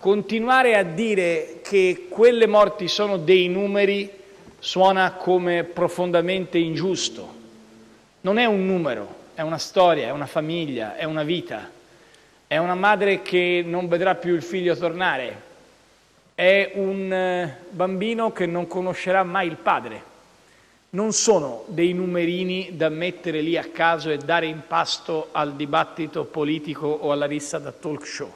Continuare a dire che quelle morti sono dei numeri suona come profondamente ingiusto. Non è un numero, è una storia, è una famiglia, è una vita. È una madre che non vedrà più il figlio tornare. È un bambino che non conoscerà mai il padre. Non sono dei numerini da mettere lì a caso e dare in pasto al dibattito politico o alla rissa da talk show.